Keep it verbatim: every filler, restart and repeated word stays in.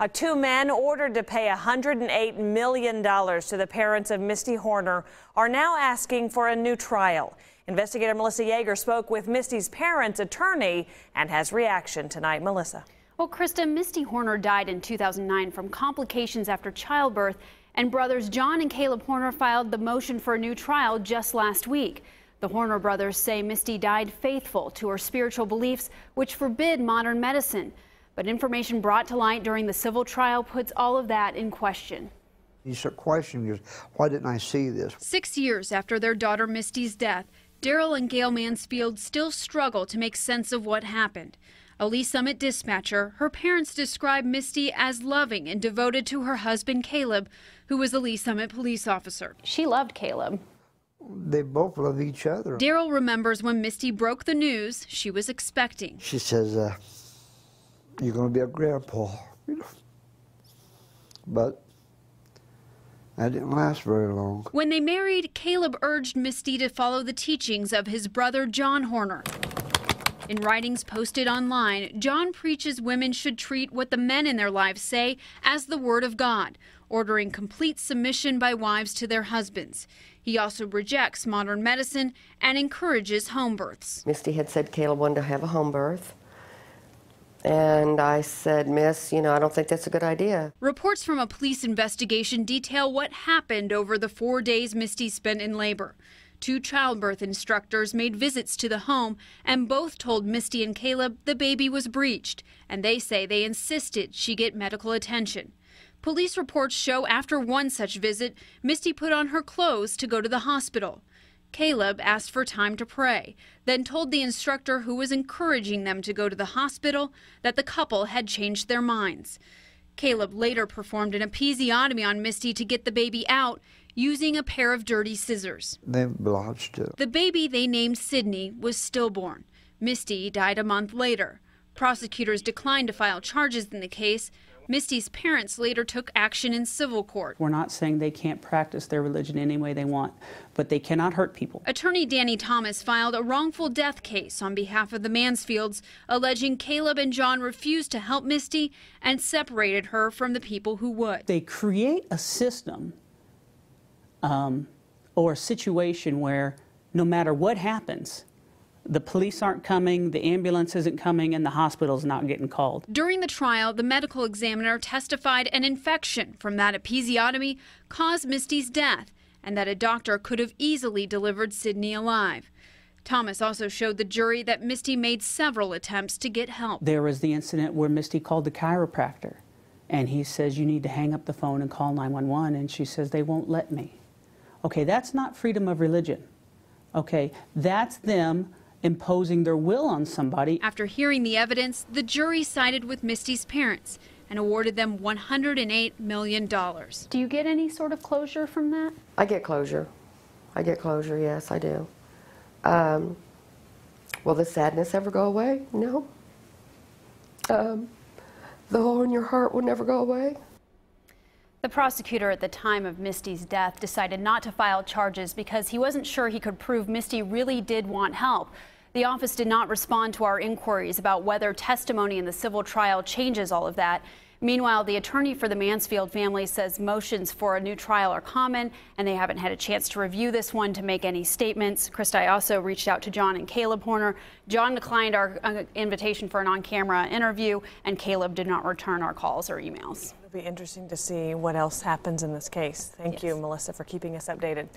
Uh, two men ordered to pay one hundred eight million dollars to the parents of Misty Horner are now asking for a new trial. Investigator Melissa Yeager spoke with Misty's parents' attorney and has reaction tonight. Melissa. Well, Krista, Misty Horner died in two thousand nine from complications after childbirth, and brothers John and Caleb Horner filed the motion for a new trial just last week. The Horner brothers say Misty died faithful to her spiritual beliefs, which forbid modern medicine. But information brought to light during the civil trial puts all of that in question. You start questioning, why didn't I see this? Six years after their daughter Misty's death, Darrell and Gail Mansfield still struggle to make sense of what happened. A Lee Summit dispatcher, her parents describe Misty as loving and devoted to her husband Caleb, who was a Lee Summit police officer. She loved Caleb. They both love each other. Darrell remembers when Misty broke the news she was expecting. She says, uh, you're going to be a grandpa. But that didn't last very long. When they married, Caleb urged Misty to follow the teachings of his brother John Horner. In writings posted online, John preaches women should treat what the men in their lives say as the Word of God, ordering complete submission by wives to their husbands. He also rejects modern medicine and encourages home births. Misty had said Caleb wanted to have a home birth. And I said, Miss, you know, I don't think that's a good idea. Reports from a police investigation detail what happened over the four days Misty spent in labor. Two childbirth instructors made visits to the home, and both told Misty and Caleb the baby was breech, and they say they insisted she get medical attention. Police reports show after one such visit, Misty put on her clothes to go to the hospital. Caleb asked for time to pray, then told the instructor who was encouraging them to go to the hospital that the couple had changed their minds. Caleb later performed an episiotomy on Misty to get the baby out, using a pair of dirty scissors. They blotched it. The baby they named Sydney was stillborn. Misty died a month later. Prosecutors declined to file charges in the case. Misty's parents later took action in civil court. We're not saying they can't practice their religion any way they want, but they cannot hurt people. Attorney Danny Thomas filed a wrongful death case on behalf of the Mansfields, alleging Caleb and John refused to help Misty and separated her from the people who would. They create a system Um, or a situation where no matter what happens, the police aren't coming, the ambulance isn't coming, and the hospital's not getting called. During the trial, the medical examiner testified an infection from that episiotomy caused Misty's death, and that a doctor could have easily delivered Sydney alive. Thomas also showed the jury that Misty made several attempts to get help. There was the incident where Misty called the chiropractor, and he says, you need to hang up the phone and call nine one one, and she says, they won't let me. Okay, that's not freedom of religion. Okay, that's them imposing their will on somebody. After hearing the evidence, the jury sided with Misty's parents and awarded them one hundred eight million dollars. Do you get any sort of closure from that? I get closure. I get closure, yes, I do. Um, will the sadness ever go away? No. Um, the hole in your heart will never go away. The prosecutor at the time of Misty's death decided not to file charges because he wasn't sure he could prove Misty really did want help. The office did not respond to our inquiries about whether testimony in the civil trial changes all of that. Meanwhile, the attorney for the Mansfield family says motions for a new trial are common, and they haven't had a chance to review this one to make any statements. Krista, I also reached out to John and Caleb Horner. John declined our uh, invitation for an on-camera interview, and Caleb did not return our calls or emails. It'll be interesting to see what else happens in this case. Thank yes. you, Melissa, for keeping us updated.